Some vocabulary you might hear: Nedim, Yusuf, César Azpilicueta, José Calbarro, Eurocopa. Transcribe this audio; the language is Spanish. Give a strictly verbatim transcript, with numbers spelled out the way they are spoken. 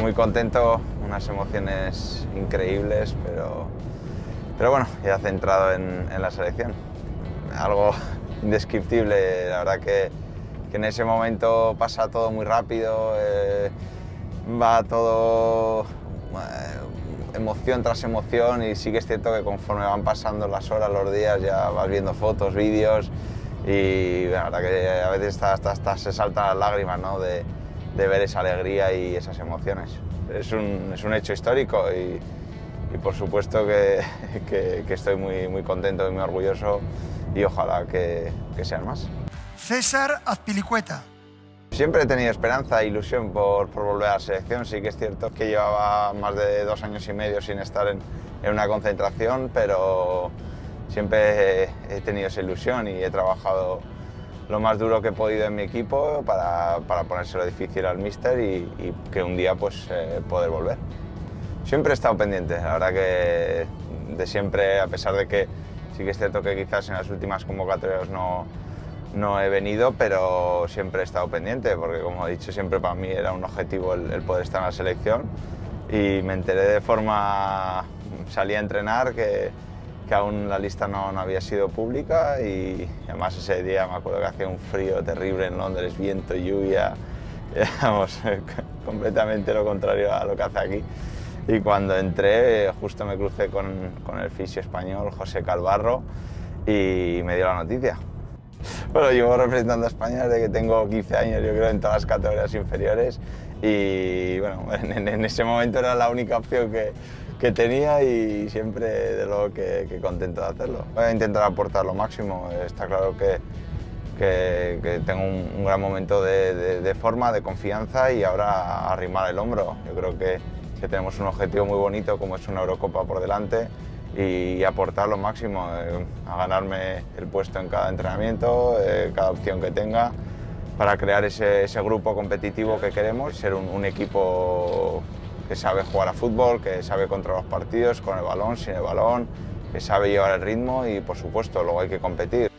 Muy contento, unas emociones increíbles, pero, pero bueno, ya centrado en, en la selección. Algo indescriptible, la verdad que, que en ese momento pasa todo muy rápido, eh, va todo eh, emoción tras emoción, y sí que es cierto que conforme van pasando las horas, los días, ya vas viendo fotos, vídeos, y bueno, la verdad que a veces hasta, hasta, hasta se saltan las lágrimas, ¿no? de, de ver esa alegría y esas emociones. Es un, es un hecho histórico y, y por supuesto que, que, que estoy muy, muy contento y muy orgulloso, y ojalá que, que sean más. César Azpilicueta. Siempre he tenido esperanza e ilusión por, por volver a la selección. Sí que es cierto que llevaba más de dos años y medio sin estar en, en una concentración, pero siempre he, he tenido esa ilusión y he trabajado lo más duro que he podido en mi equipo para, para ponérselo difícil al míster y, y que un día pues eh, poder volver. Siempre he estado pendiente, la verdad que de siempre, a pesar de que sí que es cierto que quizás en las últimas convocatorias no, no he venido, pero siempre he estado pendiente porque, como he dicho, siempre para mí era un objetivo el, el poder estar en la selección, y me enteré de forma, salí a entrenar, que, que aún la lista no, no había sido pública, y además ese día me acuerdo que hacía un frío terrible en Londres, viento, lluvia, digamos, completamente lo contrario a lo que hace aquí. Y cuando entré, justo me crucé con, con el fisio español, José Calbarro, y me dio la noticia. Bueno, llevo representando a España desde que tengo quince años, yo creo, en todas las categorías inferiores, y bueno, en, en ese momento era la única opción que, que tenía, y siempre, de luego, que, que contento de hacerlo. Voy a intentar aportar lo máximo. Está claro que, que, que tengo un, un gran momento de, de, de forma, de confianza, y ahora arrimar el hombro. Yo creo que, que tenemos un objetivo muy bonito como es una Eurocopa por delante, y aportar lo máximo, eh, a ganarme el puesto en cada entrenamiento, eh, cada opción que tenga, para crear ese, ese grupo competitivo que queremos, ser un, un equipo que sabe jugar a fútbol, que sabe controlar los partidos, con el balón, sin el balón, que sabe llevar el ritmo, y por supuesto luego hay que competir.